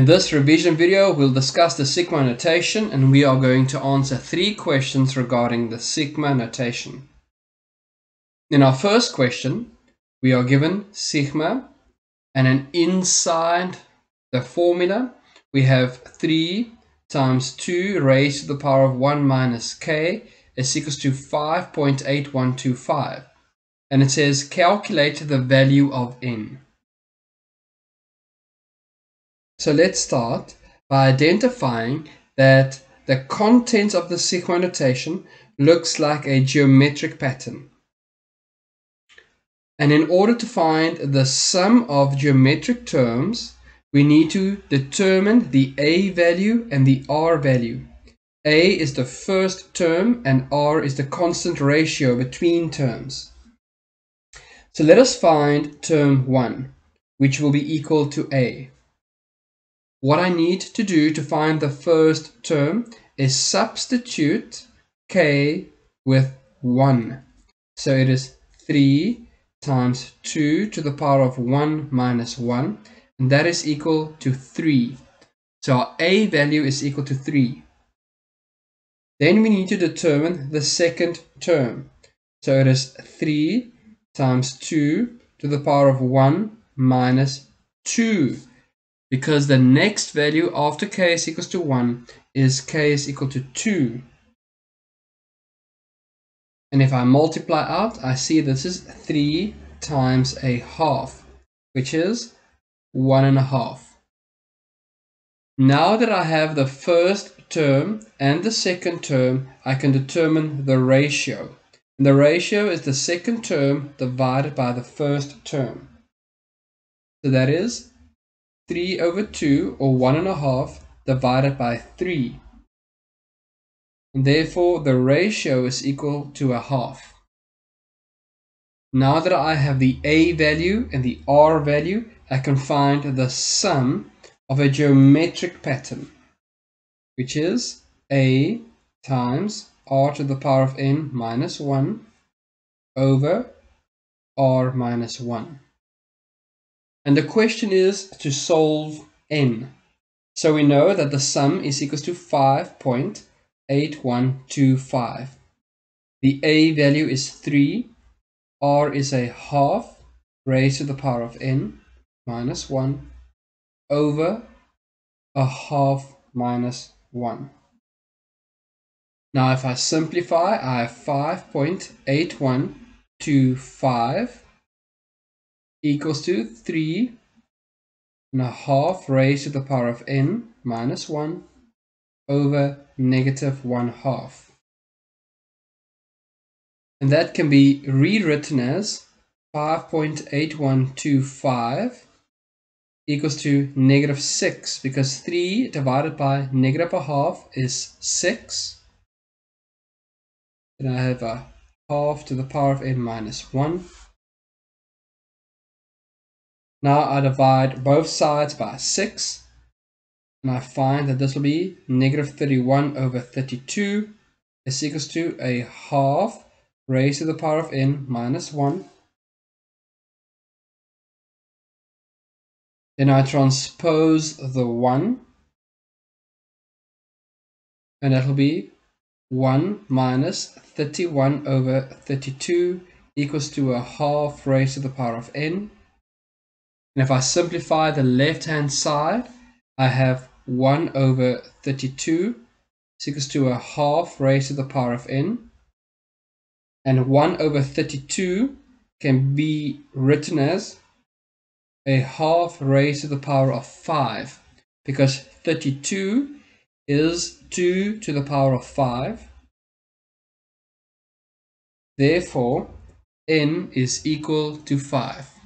In this revision video, we'll discuss the Sigma notation, and we are going to answer 3 questions regarding the Sigma notation. In our first question, we are given Sigma, and then inside the formula, we have 3 times 2 raised to the power of 1 minus k is equals to 5.8125. And it says, calculate the value of n. So let's start by identifying that the contents of the Sigma notation looks like a geometric pattern. And in order to find the sum of geometric terms, we need to determine the a value and the r value. A is the first term and r is the constant ratio between terms. So let us find term 1, which will be equal to a. What I need to do to find the first term is substitute k with 1. So it is 3 times 2 to the power of 1 minus 1, and that is equal to 3. So our a value is equal to 3. Then we need to determine the second term. So it is 3 times 2 to the power of 1 minus 2. Because the next value after k is equals to 1 is k is equal to 2. And if I multiply out, I see this is 3 times a half, which is 1 1/2. Now that I have the first term and the second term, I can determine the ratio. And the ratio is the second term divided by the first term. So that is 3 over 2, or 1 1/2, divided by 3. And therefore, the ratio is equal to 1/2. Now that I have the a value and the r value, I can find the sum of a geometric pattern, which is a times r to the power of n minus 1 over r minus 1. And the question is to solve n. So we know that the sum is equals to 5.8125. The a value is 3, r is 1/2 raised to the power of n minus 1 over 1/2 minus 1. Now if I simplify, I have 5.8125 equals to 3 1/2 raised to the power of n minus 1 over negative 1/2. And that can be rewritten as 5.8125 equals to negative 6, because 3 divided by negative 1/2 is 6. And I have 1/2 to the power of n minus 1. Now I divide both sides by 6, and I find that this will be negative 31 over 32 is equals to 1/2 raised to the power of n minus 1. Then I transpose the 1, and that will be 1 minus 31 over 32 equals to 1/2 raised to the power of n. And if I simplify the left-hand side, I have 1 over 32 is equals to 1/2 raised to the power of n. And 1 over 32 can be written as 1/2 raised to the power of 5, because 32 is 2 to the power of 5. Therefore, n is equal to 5.